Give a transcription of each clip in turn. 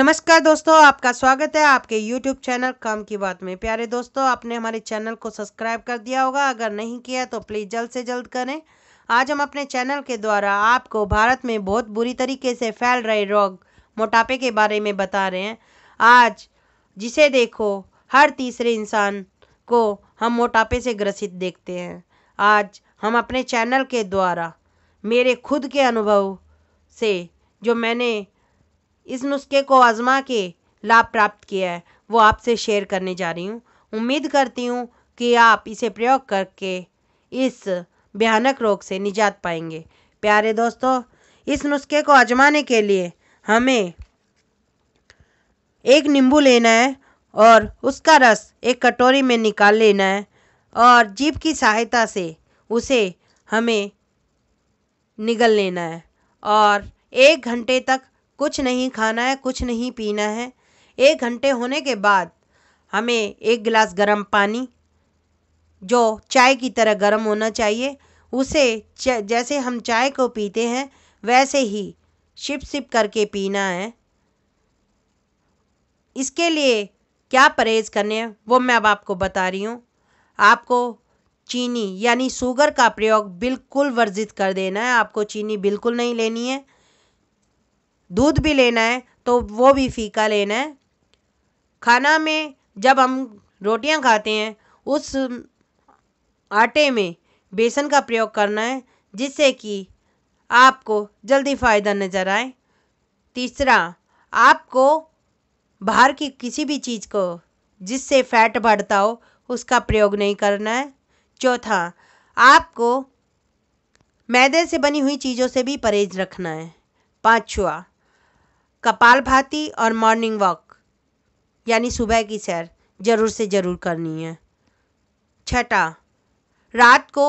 नमस्कार दोस्तों, आपका स्वागत है आपके YouTube चैनल काम की बात में। प्यारे दोस्तों, आपने हमारे चैनल को सब्सक्राइब कर दिया होगा, अगर नहीं किया तो प्लीज़ जल्द से जल्द करें। आज हम अपने चैनल के द्वारा आपको भारत में बहुत बुरी तरीके से फैल रहे रोग मोटापे के बारे में बता रहे हैं। आज जिसे देखो हर तीसरे इंसान को हम मोटापे से ग्रसित देखते हैं। आज हम अपने चैनल के द्वारा मेरे खुद के अनुभव से जो मैंने इस नुस्खे को आजमा के लाभ प्राप्त किया है वो आपसे शेयर करने जा रही हूँ। उम्मीद करती हूँ कि आप इसे प्रयोग करके इस भयानक रोग से निजात पाएंगे। प्यारे दोस्तों, इस नुस्खे को आजमाने के लिए हमें एक नींबू लेना है और उसका रस एक कटोरी में निकाल लेना है और जीभ की सहायता से उसे हमें निगल लेना है और 1 घंटे तक कुछ नहीं खाना है, कुछ नहीं पीना है। 1 घंटे होने के बाद हमें 1 गिलास गर्म पानी, जो चाय की तरह गर्म होना चाहिए, उसे जैसे हम चाय को पीते हैं वैसे ही सिप सिप करके पीना है। इसके लिए क्या परहेज़ करने हैं वो मैं अब आपको बता रही हूँ। आपको चीनी यानी शुगर का प्रयोग बिल्कुल वर्जित कर देना है। आपको चीनी बिल्कुल नहीं लेनी है। दूध भी लेना है तो वो भी फीका लेना है। खाना में जब हम रोटियां खाते हैं उस आटे में बेसन का प्रयोग करना है, जिससे कि आपको जल्दी फ़ायदा नज़र आए। तीसरा, आपको बाहर की किसी भी चीज़ को जिससे फैट बढ़ता हो उसका प्रयोग नहीं करना है। चौथा, आपको मैदे से बनी हुई चीज़ों से भी परहेज रखना है। पाँचवा, कपालभाति और मॉर्निंग वॉक यानी सुबह की सैर ज़रूर से ज़रूर करनी है। छठा, रात को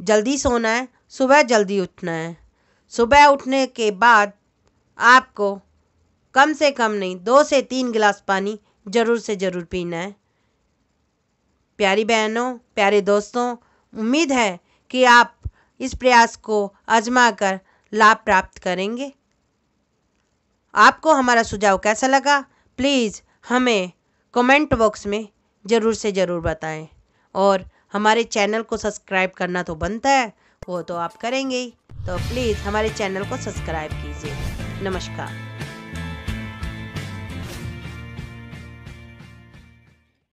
जल्दी सोना है, सुबह जल्दी उठना है। सुबह उठने के बाद आपको कम से कम नहीं 2 से 3 गिलास पानी ज़रूर से ज़रूर पीना है। प्यारी बहनों, प्यारे दोस्तों, उम्मीद है कि आप इस प्रयास को आजमा कर लाभ प्राप्त करेंगे। आपको हमारा सुझाव कैसा लगा प्लीज़ हमें कमेंट बॉक्स में ज़रूर से ज़रूर बताएं और हमारे चैनल को सब्सक्राइब करना तो बनता है, वो तो आप करेंगे ही, तो प्लीज़ हमारे चैनल को सब्सक्राइब कीजिए। नमस्कार।